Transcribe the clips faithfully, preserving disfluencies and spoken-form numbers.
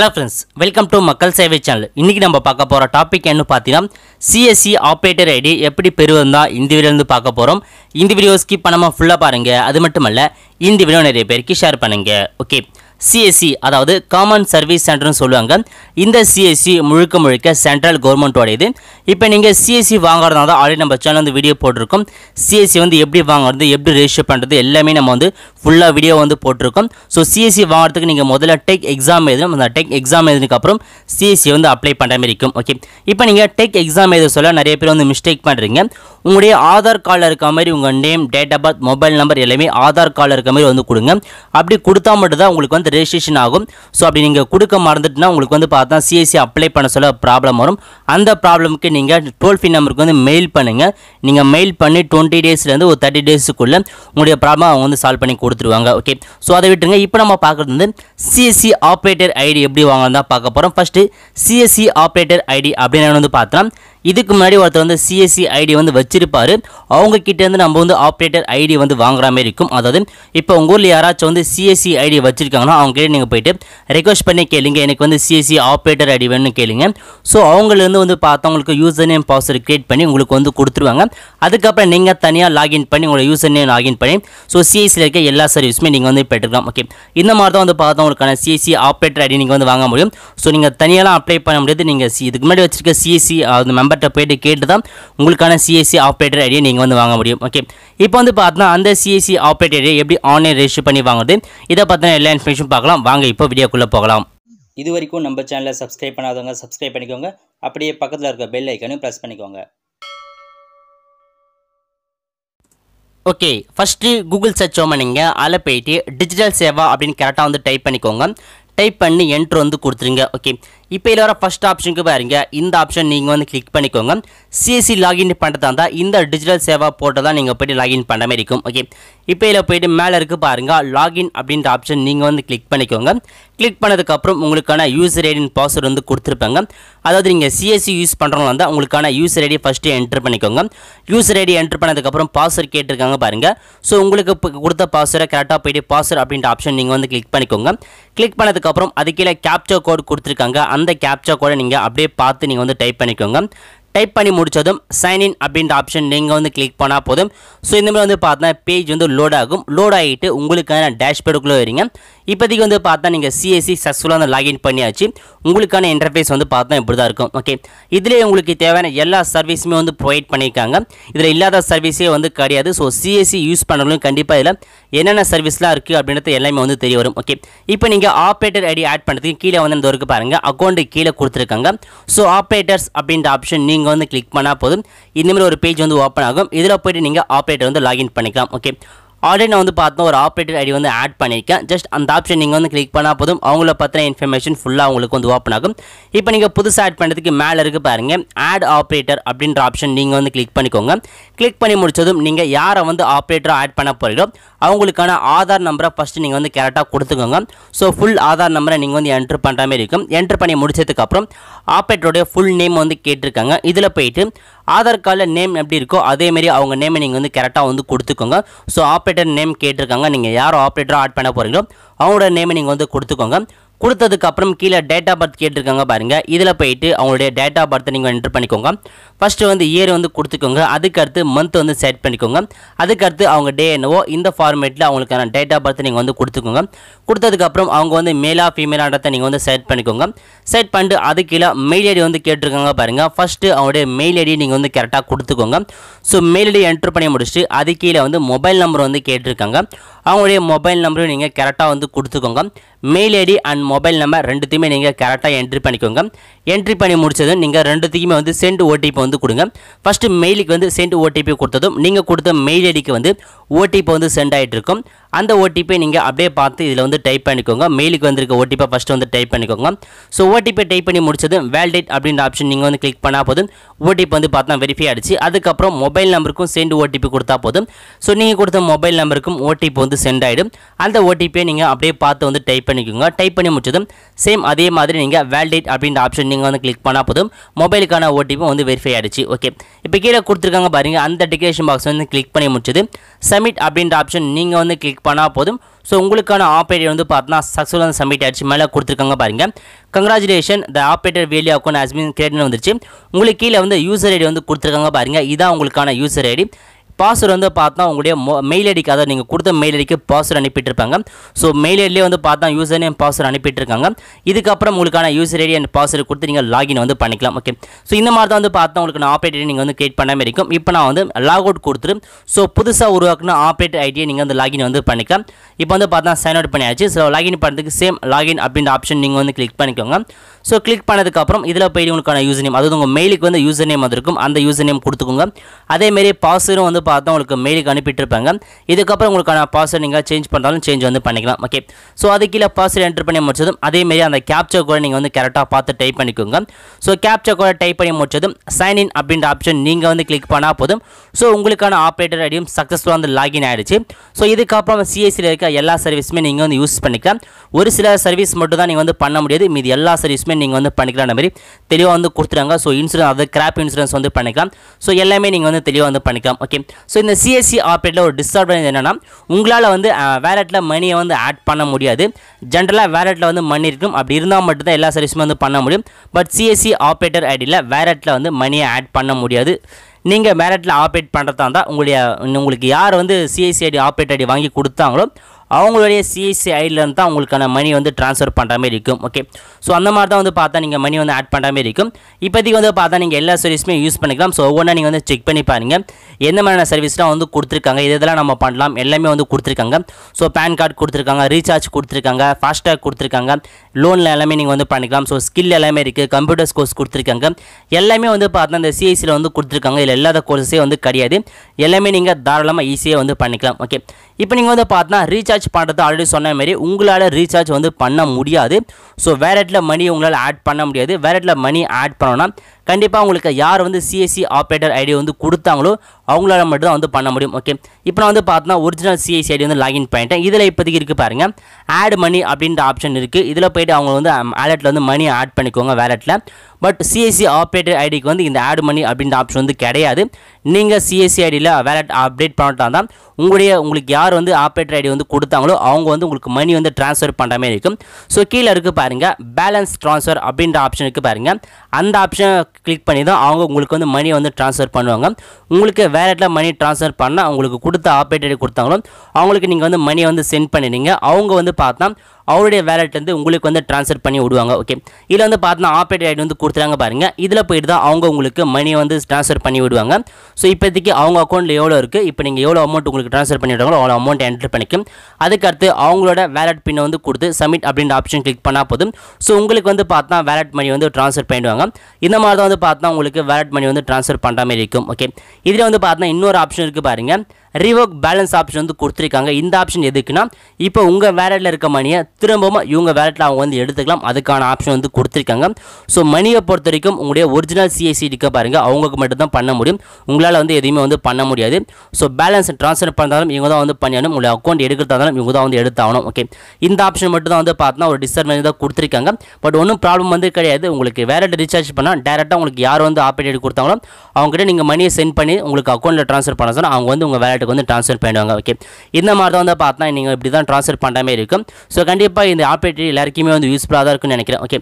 Hello friends welcome to Makkal Sevai channel इनकी नम्बर पार्க்க போற டாபிக் என்ன பாத்தீங்கன்னா C S C operator ID எப்படி பெறுவதுன்னா இந்த வீடியோல இருந்து பார்க்க போறோம் இந்த வீடியோ ஸ்கிப் பண்ணாம ஃபுல்லா பாருங்க அது மட்டும் இல்ல இந்த வீடியோ நிறைய பேருக்கு ஷேர் பண்ணுங்க ஓகே C S C அதாவது காமன் சர்வீஸ் சென்டர்னு சொல்லுவாங்க இந்த C S C முழுக்க முழுக்க சென்ட்ரல் கவர்மெண்டோடது இப்போ நீங்க C S C வாங்குறதா இருந்தா ஆல்ரெடி நம்ம சேனல்ல வந்து வீடியோ போட்டுருக்கோம் C S C வந்து எப்படி வாங்குறது எப்படி ரெஜிஸ்டர் பண்றது எல்லாமே நம்ம வந்து ஃபுல்லா வீடியோ வந்து போட்டுருக்கோம் சோ C S C வாங்குறதுக்கு நீங்க முதல்ல டெக் எக்ஸாம் எழுதணும் அந்த டெக் எக்ஸாம் எழுதினதுக்கு அப்புறம் C S C வந்து அப்ளை பண்ற மாதிரி இருக்கும் ஓகே இப்போ நீங்க டெக் எக்ஸாம் எழுத சொல்ல நிறைய பேர் வந்து மிஸ்டேக் பண்றீங்க உங்களுடைய ஆதார் கார்டுல இருக்க மாதிரி உங்க name date of birth mobile number எல்லாமே ஆதார் கார்டுல இருக்க மாதிரி வந்து கொடுங்க அப்படி கொடுத்தா மட்டும் தான் உங்களுக்கு ரெஜிஸ்ட்ரேஷன் ஆகும் சோ அப்படி நீங்க கொடுக்க மறந்துட்டனா உங்களுக்கு வந்து பார்த்தா C S C அப்ளை பண்ண சொல்ல ப்ராப்ளம் வரும் அந்த ப்ராப்ளம்க்கு நீங்க டோல் ஃப்ரீ நம்பருக்கு வந்து மெயில் பண்ணுங்க நீங்க மெயில் பண்ணி இருபது டேஸ்ல இருந்து ஒரு முப்பது டேஸ்க்குள்ள உங்களுடைய ப்ராப்ளம் அவங்க வந்து சால்வ் பண்ணி கொடுத்துடுவாங்க ஓகே சோ அதை விட்டுங்க இப்போ நம்ம பார்க்கிறது வந்து C S C operator ID எப்படி வாங்குறதா பார்க்க போறோம் first C S C operator ID அப்படினா என்ன வந்து பார்த்தா இதுக்கு முன்னாடி ஒருத்தர் வந்து C S C ஐடி வந்து வச்சிருப்பாரு அவங்க கிட்ட இருந்து நம்ம வந்து ஆபரேட்டர் ஐடி வந்து வாங்குற மாதிரி இருக்கும் அதாவது இப்போ உங்க ஊர்ல யாராச்சும் வந்து C S C ஐடி வச்சிருக்காங்கன்னா அவங்க கிட்ட நீங்க போய்ட்டு ரிக்வெஸ்ட் பண்ணி கேளுங்க எனக்கு வந்து C S C operator ID வேணும்னு கேளுங்க சோ அவங்களே இருந்து வந்து பார்த்தா உங்களுக்கு யூசர் நேம் பாஸ்வேர்ட் கிரியேட் பண்ணி உங்களுக்கு வந்து கொடுத்துருவாங்க அதுக்கு அப்புறம் நீங்க தனியா லாகின் பண்ணி உங்க யூசர் நேம் லாகின் பண்ணி சோ C S C ல இருக்க எல்லா சர்வீஸ்மே நீங்க வந்து பெற்றுக்கலாம் ஓகே இந்த மாதிரி தான் வந்து பார்த்தா உங்களுக்கான C S C operator ID நீங்க வந்து வாங்க முடியும் சோ நீங்க தனியா அப்ளை பண்ண முடியாது நீங்க இதுக்கு முன்னாடி வச்சிருக்க C S C அது போயிட்டு கேட்டு தான் உங்களுக்கான C S C ஆபரேட்டர் ஐடியை நீங்க வந்து வாங்க முடியும் ஓகே இப்போ வந்து பார்த்தா அந்த C S C ஆபரேட்டர் ஐடியை எப்படி ஆன்லைன் ரெஜிஸ்டர் பண்ணி வாங்குறது இத பத்தின எல்லா இன்ஃபர்மேஷனும் பார்க்கலாம் வாங்க இப்போ வீடியோக்குள்ள போகலாம் இது வரைக்கும் நம்ம சேனலை சப்ஸ்கிரைப் பண்ணாதவங்க சப்ஸ்கிரைப் பண்ணிக்கோங்க அப்படியே பக்கத்துல இருக்க பெல் ஐகானையும் பிரஸ் பண்ணிக்கோங்க ओके फर्स्ट गूगल सर्च பண்ணீங்க அல பேட்டி டிஜிட்டல் சேவா அப்படிን கரெக்ட்டா வந்து டைப் பண்ணிக்கோங்க டைப் பண்ணி என்டர் வந்து கொடுத்துருங்க ஓகே இப்போ இதுல வர ஃபர்ஸ்ட் ஆப்ஷனுக்கு பாருங்க இந்த ஆப்ஷன் நீங்க வந்து கிளிக் பண்ணிக்கோங்க C S C லாகின் பண்றதாண்டா இந்த டிஜிட்டல் சேவா போர்ட்டல தான் நீங்க போய் லாகின் பண்ண மாதிரி இருக்கும் ஓகே இப்போ இதுல போய்ட்டு மேல இருக்கு பாருங்க லாகின் அப்படின்ற ஆப்ஷன் நீங்க வந்து கிளிக் பண்ணிக்கோங்க கிளிக் பண்ணதுக்கு அப்புறம் உங்களுக்கான யூசர் ஐடி அண்ட் பாஸ்வேர்ட் வந்து கொடுத்துருப்பங்க அதாவது நீங்க C S C யூஸ் பண்றவங்களா இருந்தா உங்களுக்கான யூசர் ஐடி ஃபர்ஸ்ட் என்டர் பண்ணிக்கோங்க யூசர் ஐடி என்டர் பண்ணதுக்கு அப்புறம் பாஸ்வேர்ட் கேட்டிருக்காங்க பாருங்க சோ உங்களுக்கு கொடுத்த பாஸ்வேர்ட கரெக்ட்டா போய்ட்டு பாஸ்வேர்ட் அப்படின்ற ஆப்ஷன் நீங்க வந்து கிளிக் பண்ணிக்கோங்க கிளிக் பண்ணதுக்கு அப்புறம் அதுக்கீழ கேப்சா கோட் கொடுத்திருக்காங்க அந்த கேப்சா கோட நீங்க அப்படியே பார்த்து நீங்க வந்து டைப் பண்ணிக்கோங்க டைப் பண்ணி முடிச்சதும் சைன் இன் அப்படின்ற ஆப்ஷன் நீங்கள் வந்து கிளிக் பண்ணால் போதும் ஸோ இந்த மாதிரி வந்து பார்த்தா பேஜ் வந்து லோட் ஆகும் லோட் ஆகிட்டு உங்களுக்கான டேஷ்போர்டுக்குள்ளே வரீங்க இப்போதைக்கு வந்து பார்த்தா நீங்கள் C S C சக்ஸஸ்ஃபுல்லாக வந்து லாகின் பண்ணியாச்சு உங்களுக்கான இன்டர்ஃபேஸ் வந்து பார்த்தா இப்படி தான் இருக்கும் ஓகே இதிலே உங்களுக்கு தேவையான எல்லா சர்வீஸுமே வந்து ப்ரொவைட் பண்ணியிருக்காங்க இதில் இல்லாத சர்வீஸே வந்து கிடையாது so C S C use பண்ணுறவங்களும் கண்டிப்பாக இதில் என்னென்ன சர்வீஸ்லாம் இருக்குது அப்படின்றது எல்லாமே வந்து தெரிய வரும் ஓகே இப்போ நீங்கள் ஆப்ரேட்டர் ஐடி ஆட் பண்ணுறதுக்கு கீழே வந்து இந்த வரைக்கும் பாருங்கள் அக்கௌண்ட்டு கீழே கொடுத்துருக்காங்க ஸோ ஆப்ரேட்டர்ஸ் அப்படின்ற ஆப்ஷன் நீங்கள் வந்து கிளிக் பண்ணா போதும் இந்த மாதிரி ஒரு பேஜ் வந்து ஓபன் ஆகும் இதுல போய்ட்டு நீங்க ஆபரேட்டர் வந்து லாகின் பண்ணிக்கலாம் ஓகே ஆல்ரெடி நான் வந்து பார்த்தா ஒரு ஆப்ரேட்டர் ஐடி வந்து ஆட் பண்ணியிருக்கேன் ஜஸ்ட் அந்த ஆப்ஷன் நீங்கள் வந்து கிளிக் பண்ணால் போதும் அவங்கள பற்றின இன்ஃபர்மேஷன் ஃபுல்லாக உங்களுக்கு வந்து ஓப்பன் ஆகும் இப்போ நீங்கள் புதுசாக ஆட் பண்ணுறதுக்கு மேலே இருக்குது பாருங்கள் ஆட் ஆப்ரேட்டர் அப்படின்ற ஆப்ஷன் நீங்கள் வந்து கிளிக் பண்ணிக்கோங்க கிளிக் பண்ணி முடிச்சதும் நீங்கள் யாரை வந்து ஆப்ரேட்டரை ஆட் பண்ண போகிறீங்களோ அவங்களுக்கான ஆதார் நம்பரை ஃபஸ்ட்டு நீங்கள் வந்து கரெக்டாக கொடுத்துக்கோங்க ஸோ ஃபுல் ஆதார் நம்பரை நீங்கள் வந்து என்ட்ரு பண்ணுற மாதிரி இருக்கும் என்ட்ரு பண்ணி முடிச்சதுக்கப்புறம் ஆப்ரேட்டருடைய ஃபுல் நேம் வந்து கேட்டிருக்காங்க இதில் போயிட்டு ஆதார் கார்டில் நேம் எப்படி இருக்கோ அதேமாரி அவங்க நேமை நீங்கள் வந்து கரெக்டாக வந்து கொடுத்துக்கோங்க ஸோ ஆப்ரேட்டர் நேம் கேட்டிருக்காங்க நீங்கள் யாரோ ஆப்ரேட்டராக ஆட் பண்ண போகிறீங்களோ அவங்களோட நேமை நீங்கள் வந்து கொடுத்துக்கோங்க கொடுத்ததுக்கப்புறம் கீழே டேட் ஆஃப் பர்த் கேட்டிருக்காங்க பாருங்கள் இதில் போயிட்டு அவங்களுடைய டேட் ஆஃப் பர்த்தை நீங்கள் என்ட்ரு பண்ணிக்கோங்க ஃபஸ்ட்டு வந்து இயர் வந்து கொடுத்துக்கோங்க அதுக்கடுத்து மந்த் வந்து செட் பண்ணிக்கோங்க அதுக்கடுத்து அவங்க டே என்னவோ இந்த ஃபார்மேட்டில் அவங்களுக்கான டேட் ஆஃப் பர்த்தை நீங்கள் வந்து கொடுத்துக்கோங்க கொடுத்ததுக்கப்புறம் அவங்க வந்து மேலா ஃபீமேலான்றதை நீங்கள் வந்து செட் பண்ணிக்கோங்க செட் பண்ணிட்டு அது கீழே மெயில் ஐடி வந்து கேட்டிருக்காங்க பாருங்கள் ஃபஸ்ட்டு அவங்களுடைய மெயில் ஐடி நீங்கள் வந்து கரெக்டாக கொடுத்துக்கோங்க ஸோ மெயில் ஐடி என்ட்ரு பண்ணி முடிச்சுட்டு அது கீழே வந்து மொபைல் நம்பர் வந்து கேட்டிருக்காங்க அவங்களுடைய மொபைல் நம்பரும் நீங்கள் கரெக்டாக வந்து கொடுத்துக்கோங்க mail ID and mobile number ரெண்டுத்தையுமே நீங்கள் கரெக்டாக என்ட்ரி பண்ணிக்கோங்க என்ட்ரி பண்ணி முடிச்சதும் நீங்கள் ரெண்டுத்துக்குமே வந்து சென்ட் ஓடிபி வந்து கொடுங்க ஃபஸ்ட்டு மெயிலுக்கு வந்து சென்ட் ஓடிபி கொடுத்ததும் நீங்கள் கொடுத்த மெயில் ஐடிக்கு வந்து ஓடிபி வந்து சென்ட் ஆகிட்டு இருக்கும் அந்த ஓடிபி நீங்கள் அப்படியே பார்த்து இதில் வந்து டைப் பண்ணிக்கோங்க மெயிலுக்கு வந்திருக்க ஓடிபி ஃபஸ்ட்டு வந்து டைப் பண்ணிக்கோங்க ஸோ ஓடிபி டைப் பண்ணி முடிச்சதும் வேலிடேட் அப்படின்ற ஆப்ஷன் நீங்கள் வந்து கிளிக் பண்ணால் போதும் ஓடிபி வந்து பார்த்தா வெரிஃபை ஆகிடுச்சு அதுக்கப்புறம் மொபைல் நம்பருக்கும் சென்ட் ஓடிபி கொடுத்தா போதும் ஸோ நீங்கள் கொடுத்த மொபைல் நம்பருக்கும் ஓடிபி வந்து சென்ட் ஆகிடும் அந்த ஓடிபியை நீங்கள் அப்படியே பார்த்து வந்து டைப் பண்ணிக்கோங்க. டைப் பண்ணி முடிச்சதும் சேம் அதே மாதிரி நீங்க வேலிடேட் அப்படிங்கிற ஆப்ஷன் நீங்க வந்து கிளிக் பண்ணா போதும் மொபைலுக்கான ஓடிபி வந்து வெரிஃபை ஆயிடுச்சு. ஓகே, இப்போ கீழே கொடுத்துருக்காங்க பாருங்க அந்த டிக்ளரேஷன் பாக்ஸ் வந்து கிளிக் பண்ணி முடிச்சது சப்மிட் அப்படிங்கிற ஆப்ஷன் நீங்க வந்து கிளிக் பண்ணா போதும். ஸோ உங்களுக்கான ஆப்ரேட்டர் வந்து பார்த்தீங்கன்னா சக்ஸஸ்ஃபுல்லாக வந்து சப்மிட் ஆயிடுச்சு. மேலே கொடுத்துருக்காங்க பாருங்க congratulation the operator value account has been created வந்துருச்சு. உங்களுக்கு கீழே வந்து யூசர் ஐடி வந்து கொடுத்துருக்காங்க பாருங்க, இதான் உங்களுக்கான யூசர் ஐடி. பாஸ்வேர்டு வந்து பார்த்தா உங்களுடைய மெயில் ஐடிக்கு, அதாவது நீங்கள் கொடுத்த மெயில் ஐடிக்கு பாஸ்வேர்டு அனுப்பிட்டுருப்பாங்க. ஸோ மெயில் ஐடியிலே வந்து பார்த்தா யூசர் நேம் பாஸ்வேர்டு அனுப்பிட்டுருக்காங்க. இதுக்கப்புறம் உங்களுக்கான யூசர் ஐடி அண்ட் பாஸ்வேர்டு கொடுத்து நீங்கள் லாகின் வந்து பண்ணிக்கலாம். ஓகே, ஸோ இந்த மாதிரி தான் வந்து பார்த்தா உங்களுக்கு நான் ஆப்ரேட் ஐடி நீங்கள் வந்து கிரியேட் பண்ணாமல் இருக்கும். இப்போ நான் வந்து லாக் அவுட் கொடுத்துரு. ஸோ புதுசாக உருவாக்குன ஆப்ரேட் ஐடியை நீங்கள் வந்து லாகின் வந்து பண்ணிக்கலாம். இப்போ வந்து பார்த்தா சைன் அவுட் பண்ணியாச்சு. ஸோ லாகின் பண்ணுறதுக்கு சேம் லாகின் அப்படின்ற ஆப்ஷன் நீங்கள் வந்து கிளிக் பண்ணிக்கோங்க. ஸோ கிளிக் பண்ணதுக்கப்புறம் இதில் போய் உங்களுக்கான யூசர் நேம், அதாவது உங்கள் மெயிலுக்கு வந்து யூசர் நேம் வந்திருக்கும், அந்த யூசர் நேம் கொடுத்துக்கோங்க. அதேமாரி பாஸ்வேர்டும் வந்து பார்த்தா உங்களுக்கு மெயிலுக்கு அனுப்பிட்டுருப்பாங்க. இதுக்கப்புறம் உங்களுக்கான பாஸ்வேர்டு நீங்கள் சேஞ்ச் பண்ணாலும் சேஞ்ச் வந்து பண்ணிக்கலாம். ஓகே, ஸோ அது கீழே பாஸ்வேர்டு என்டர் பண்ணி முடிச்சதும் அதேமாரி அந்த கேப்சா கோடை நீங்கள் வந்து கரெக்டாக பார்த்து டைப் பண்ணிக்கோங்க. ஸோ கேப்சா கோடை டைப் பண்ணி முடிச்சதும் சைன் இன் அப்படின்ற ஆப்ஷன் நீங்கள் வந்து கிளிக் பண்ணால் போதும். ஸோ உங்களுக்கான ஆப்ரேட்டர் ஐடியும் சக்ஸஸ்ஃபுல்லாக வந்து லாகின் ஆகிடுச்சு. ஸோ இதுக்கப்புறம் சிஎஸ்சியில் இருக்க எல்லா சர்வீஸுமே நீங்கள் வந்து யூஸ் பண்ணிக்கலாம். ஒரு சில சர்வீஸ் மட்டும் தான் நீங்கள் வந்து பண்ண முடியாது, மீது எல்லா சர்வீஸுமே நீங்கள் வந்து பண்ணிக்கலாம்ன்ற மாதிரி தெளிவாக வந்து கொடுத்துட்டாங்க. ஸோ இன்சூரன்ஸ், அதாவது கிராப் இன்சூரன்ஸ் வந்து பண்ணிக்கலாம். ஸோ எல்லாமே நீங்கள் வந்து தெளிவாக வந்து பண்ணிக்கலாம். ஓகே, ஸோ இந்த சிஎஸ்சி ஆப்ரேட்டில் ஒரு டிஸ்அட்வான்டேஜ் என்னென்னா உங்களால் வந்து வேலெட்டில் மணியை வந்து ஆட் பண்ண முடியாது. ஜென்ரலாக வேலெட்டில் வந்து மணி இருக்கும், அப்படி இருந்தால் மட்டும்தான் எல்லா சர்வீஸுமே வந்து பண்ண முடியும். பட் சிஎஸ்சி ஆப்ரேட்டர் ஐடியில் வேலெட்டில் வந்து மணியை ஆட் பண்ண முடியாது. நீங்கள் வேலெட்டில் ஆப்ரேட் பண்ணுறதா இருந்தால் உங்களுடைய உங்களுக்கு யார் வந்து சிஎஸ்சி ஐடி ஆப்ரேட் ஐடி வாங்கி கொடுத்தாங்களோ அவங்களுடைய சிஎஸ்சி ஐடியிலேருந்து தான் உங்களுக்கான மணி வந்து ட்ரான்ஸ்ஃபர் பண்ணுற மாதிரி இருக்கும். ஓகே, ஸோ அந்த மாதிரி தான் வந்து பார்த்தா நீங்கள் மணி வந்து ஆட் பண்ணுற மாதிரி இருக்கும். இப்போதைக்கு வந்து பார்த்தா நீங்கள் எல்லா சர்வீஸுமே யூஸ் பண்ணிக்கலாம். ஸோ ஒவ்வொன்றா நீங்கள் வந்து செக் பண்ணி பாருங்கள் எந்த மாதிரியான சர்வீஸ்லாம் வந்து கொடுத்துருக்காங்க, இதெல்லாம் நம்ம பண்ணலாம், எல்லாமே வந்து கொடுத்துருக்காங்க. ஸோ பேன் கார்டு கொடுத்துருக்காங்க, ரீசார்ஜ் கொடுத்துருக்காங்க, ஃபாஸ்டாக் கொடுத்துருக்காங்க, லோனில் எல்லாமே நீங்கள் வந்து பண்ணிக்கலாம். ஸோ ஸ்கில் எல்லாமே இருக்குது, கம்ப்யூட்டர்ஸ் கோர்ஸ் கொடுத்துருக்காங்க, எல்லாமே வந்து பார்த்தா இந்த சிஎஸ்சியில் வந்து கொடுத்துருக்காங்க. இதில் எல்லாத கோர்ஸே வந்து கிடையாது, எல்லாமே நீங்கள் தாராளமாக ஈஸியாக வந்து பண்ணிக்கலாம். ஓகே, இப்போ நீங்கள் வந்து பார்த்தா ரீசார்ஜ் பண்ணுறது ஆல்ரெடி சொன்ன மாதிரி உங்களால் ரீசார்ஜ் வந்து பண்ண முடியாது. ஸோ வேலெட்டில் மணி உங்களால் ஆட் பண்ண முடியாது. வேலெட்டில் மணி ஆட் பண்ணோன்னா கண்டிப்பாக உங்களுக்கு யார் வந்து சிஎஸ்சி ஆப்ரேட்டர் ஐடி வந்து கொடுத்தாங்களோ அவங்களால மட்டும்தான் வந்து பண்ண முடியும். ஓகே, இப்போ நான் வந்து பார்த்தோன்னா ஒரிஜினல் சிஎஸ்சி ஐடி வந்து லாகின் பண்ணிட்டேன். இதில் இப்போதைக்கு இருக்குது பாருங்கள் ஆட் மணி அப்படின்ற ஆப்ஷன் இருக்குது. இதில் போய்ட்டு அவங்க வந்து வேலெட்டில் வந்து மணி ஆட் பண்ணிக்கோங்க வேலெட்டில். பட் சிஎஸ்சி ஆப்ரேட்டர் ஐடிக்கு வந்து இந்த ஆட் மணி அப்படின்ற ஆப்ஷன் வந்து கிடையாது. நீங்கள் சிஎஸ்சி ஐடியில் வேலெட் அப்டேட் பண்ணிட்டா தான் உங்களுடைய உங்களுக்கு யார் வந்து ஆப்ரேட்டர் ஐடி வந்து கொடுத்தாங்களோ அவங்க வந்து உங்களுக்கு மணி வந்து ட்ரான்ஸ்ஃபர் பண்ணுற மாதிரி இருக்கும். ஸோ கீழே இருக்குது பாருங்கள் பேலன்ஸ் ட்ரான்ஸ்ஃபர் அப்படின்ற ஆப்ஷன் இருக்குது பாருங்கள், அந்த ஆப்ஷன் கிளிக் பண்ணி தான் அவங்க உங்களுக்கு வந்து மணியை வந்து ட்ரான்ஸ்ஃபர் பண்ணுவாங்க. உங்களுக்கு வேலெட்டில் மணி ட்ரான்ஸ்ஃபர் பண்ணால் அவங்களுக்கு கொடுத்த ஆப்ரேட்டர் ஐடி கொடுத்தாங்களோ அவங்களுக்கு நீங்கள் வந்து மணியை வந்து சென்ட் பண்ணிடுங்க. அவங்க வந்து பார்த்தா அவருடைய வேலெட்லேருந்து உங்களுக்கு வந்து ட்ரான்ஸ்ஃபர் பண்ணி விடுவாங்க. ஓகே, இதில் வந்து பார்த்தா ஆப்ரேட்டர் ஐடி வந்து கொடுத்துறாங்க பாருங்கள், இதில் போய்ட்டு தான் அவங்க உங்களுக்கு மணியை வந்து ட்ரான்ஸ்ஃபர் பண்ணி விடுவாங்க. ஸோ இப்போதைக்கு அவங்க அக்கௌண்ட்டில் எவ்வளோ இருக்குது, இப்போ நீங்கள் எவ்வளோ அமௌண்ட் உங்களுக்கு ட்ரான்ஸ்ஃபர் பண்ணிவிடுவாங்களோ அவ்வளோ அமௌண்ட் என்டர் பண்ணிக்கும். அதுக்கடுத்து அவங்களோட வேலெட் பின்னை வந்து கொடுத்து சப்மிட் அப்படின்ற ஆப்ஷன் கிளிக் பண்ணால் போதும். ஸோ உங்களுக்கு வந்து பார்த்தா வேலெட் மணி வந்து ட்ரான்ஸ்ஃபர் பண்ணிடுவாங்க. இந்த மாதிரி தான் வந்து பார்த்தா உங்களுக்கு வேலெட் மணி வந்து ட்ரான்ஸ்ஃபர் பண்ணுற மாதிரி இருக்கும். ஓகே, இதில் வந்து பார்த்தா இன்னொரு ஆப்ஷன் இருக்குது பாருங்கள் ரிவோக் பேலன்ஸ் ஆப்ஷன் வந்து கொடுத்துருக்காங்க. இந்த ஆப்ஷன் எதுக்குன்னா இப்போ உங்கள் வேலெட்டில் இருக்க மணியை திரும்பவும் இவங்க வேலெட்டில் அவங்க வந்து எடுத்துக்கலாம், அதுக்கான ஆப்ஷன் வந்து கொடுத்துருக்காங்க. ஸோ மணியை பொறுத்த வரைக்கும் உங்களுடைய ஒரிஜினல் சிஎஸ்சி இருக்க பாருங்கள் அவங்களுக்கு மட்டும்தான் பண்ண முடியும், உங்களால் வந்து எதுவுமே வந்து பண்ண முடியாது. ஸோ பேலன்ஸ் ட்ரான்ஸ்ஃபர் பண்ணுறதாலும் இவங்க தான் வந்து பண்ணியாகணும், உங்களுடைய அக்கௌண்ட் எடுக்கிறதாலும் இவங்க தான் வந்து எடுத்தாகணும். ஓகே, இந்த ஆப்ஷன் மட்டும் தான் வந்து பார்த்தா ஒரு டிஸ்அட்வான்டேஜ் தான் கொடுத்துருக்காங்க. பட் ஒன்றும் ப்ராப்ளம் வந்து கிடையாது, உங்களுக்கு வேலெட் ரீசார்ஜ் பண்ணால் டேரெக்டாக உங்களுக்கு யார் வந்து ஆப்ரேட் கொடுத்தாங்களோ அவங்ககிட்ட நீங்கள் மணியை சென்ட் பண்ணி உங்களுக்கு அக்கௌண்ட்டில் ட்ரான்ஸ்ஃபர் பண்ண சொன்னால் அவங்க வந்து உங்கள் வேலெட் வந்து ட்ரான்ஸ்ஃபர் பண்ணிடுவாங்க. ஓகே, இந்த மாதிரி தான் வந்து பார்த்தா நீங்கள் இப்படி தான் ட்ரான்ஸ்ஃபர் பண்ணுற மாதிரி இருக்கும். ஸோ கண்டிப்பாக இந்த ஆப்ரேட்டர் எல்லாருக்குமே வந்து யூஸ்ஃபுல்லாக தான் இருக்கும்னு நினைக்கிறேன். ஓகே,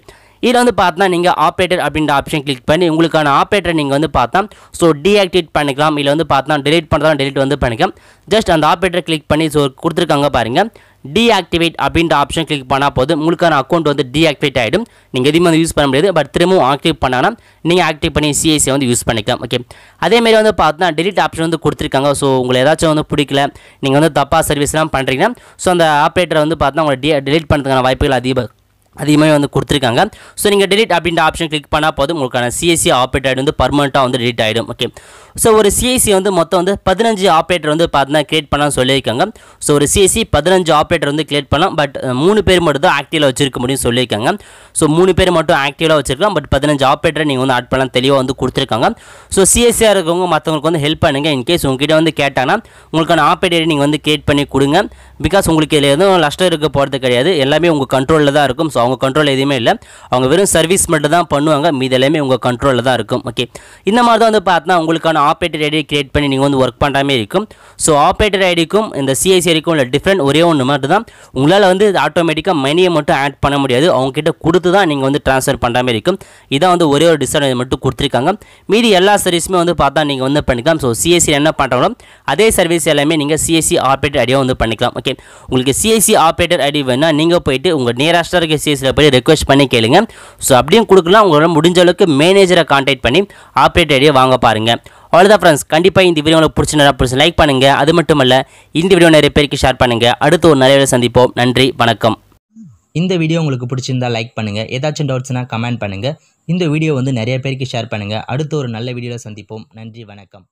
இதில் வந்து பார்த்தா நீங்கள் ஆப்ரேட்டர் அப்படின்ற ஆப்ஷன் கிளிக் பண்ணி உங்களுக்கான ஆப்ரேட்டர் நீங்கள் வந்து பார்த்தா ஸோ டீஆக்டிவேட் பண்ணிக்கலாம், இல்லை வந்து பார்த்தா டெலிட் பண்ணுறதா டெலிட் வந்து பண்ணிக்கலாம். ஜஸ்ட் அந்த ஆப்ரேட்டர் கிளிக் பண்ணி ஸோ கொடுத்துருக்காங்க பாருங்கள் டீஆக்டிவேட் அப்படின்ற ஆப்ஷன் கிளிக் பண்ணால் போதும் உங்களுக்கான அக்கௌண்ட் வந்து டீஆக்டிவேட் ஆகிடும். நீங்கள் எதுவுமே வந்து யூஸ் பண்ண முடியாது, பட் திரும்பவும் ஆக்டிவ் பண்ணாலும் நீங்கள் ஆக்டிவ் பண்ணி சிஎஸ்சி வந்து யூஸ் பண்ணிக்கலாம். ஓகே, அதேமாரி வந்து பார்த்தா டெலிட் ஆப்ஷன் வந்து கொடுத்துருக்காங்க. ஸோ உங்களை ஏதாச்சும் வந்து பிடிக்கல, நீங்கள் வந்து தப்பாக சர்வீஸ்லாம் பண்ணுறீங்கன்னா ஸோ அந்த ஆப்ரேட்டரை வந்து பார்த்தா உங்களை டீ டெலிட் பண்ணுறதுக்கான வாய்ப்புகள் அதிகம் அதிகமாக வந்து கொடுத்துருக்காங்க. ஸோ நீங்கள் டெலிட் அப்படின்ற ஆப்ஷன் கிளிக் பண்ணால் போதும் உங்களுக்கான சிஎஸ்சி ஆப்ரேட்டர் வந்து பர்மனெண்ட்டாக வந்து டெலிட் ஆகிடும். ஓகே, ஸோ ஒரு சிஎஸ்சி வந்து மொத்தம் வந்து பதினஞ்சு ஆப்ரேட்டர் வந்து பார்த்தீங்கன்னா கிரியேட் பண்ணலாம் சொல்லியிருக்காங்க. ஸோ ஒரு சிஎஸ்சி பதினஞ்சு ஆப்ரேட்டர் வந்து கிரியேட் பண்ணலாம், பட் மூணு பேர் மட்டும் தான் ஆக்டிவில் வச்சிருக்க முடியும் சொல்லியிருக்காங்க. ஸோ மூணு பேர் மட்டும் ஆக்டிவாக வச்சிருக்கலாம், பட் பதினஞ்சு ஆப்ரேட்டர் நீங்கள் வந்து ஆட் பண்ணலாம் தெளிவாக வந்து கொடுத்துருக்காங்க. ஸோ சிஎஸ்சியாக இருக்கவங்க மற்றவங்களுக்கு வந்து ஹெல்ப் பண்ணுங்கள். இன்கேஸ் உங்ககிட்ட வந்து கேட்டாங்கன்னா உங்களுக்கான ஆப்ரேட்டர் நீங்கள் வந்து கிரியேட் பண்ணி கொடுங்க. बिकॉज उम्मीद नष्ट कैयामें उंग कंट्रोल सो अगर कंट्रोल एमें सर्विस मटा पड़ा मीदेमें उ कंट्रोल ओके मारे पातना उंगान आपेटर ईडी क्रिएट पड़ी नहीं वर्क पड़ा मारे सो आपेटर ईडियों सीएससी डिफ्रेंट वर मटा उ आटोमेटिका मनिये मट आड पड़ मुझे कुछ ट्रांसफर पड़ा मारे इतना वो वरें डिस्टेंस मट्टु कुर्त्तिरुक्कांगा मीदी एल्ला सर्विसुमे वंदु पात्ता नींगा वंदु पण्णिक्काम सो सीएससी एन्ना पण्रांगलो अदे सर्विस एल्लामे नींगा सीएससी ऑपरेटर आईडी वंदु पण्णिक्काम ओके उंगलुक्कु सीएससी ऑपरेटर आईडी वेणा नींगा पोयिट्टु उंगा नियरेस्ट इरुक्किर सीएससीला पोयि रिक्वेस्ट पण्णि केलुंगा सो अप्पडियेम कुडुक्कलाम उंगला मुडिंज அளவுக்கு மேனேஜரை कांटेक्ट पण्णि ऑपरेटर आईडी वांग पारुंगा अवलोदा फ्रेंड्स कंडिप्पा इंद वीडियो उंगलुक्कु पिडिच्चिरुंदा प्लीज लाइक पण्णुंगा अदु मट्टुम इल्ल इंद वीडियो நிறைய பேருக்கு ஷேர் पण्णुंगा அடுத்து ஒரு நிறைய வீடியோல சந்திப்போம் நன்றி வணக்கம் இந்த வீடியோ உங்களுக்கு பிடிச்சிருந்தா லைக் பண்ணுங்க ஏதாச்சும் டவுட்ஸ்னா கமெண்ட் பண்ணுங்க இந்த வீடியோ வந்து நிறைய பேருக்கு ஷேர் பண்ணுங்க அடுத்து ஒரு நல்ல வீடியோல சந்திப்போம் நன்றி வணக்கம்।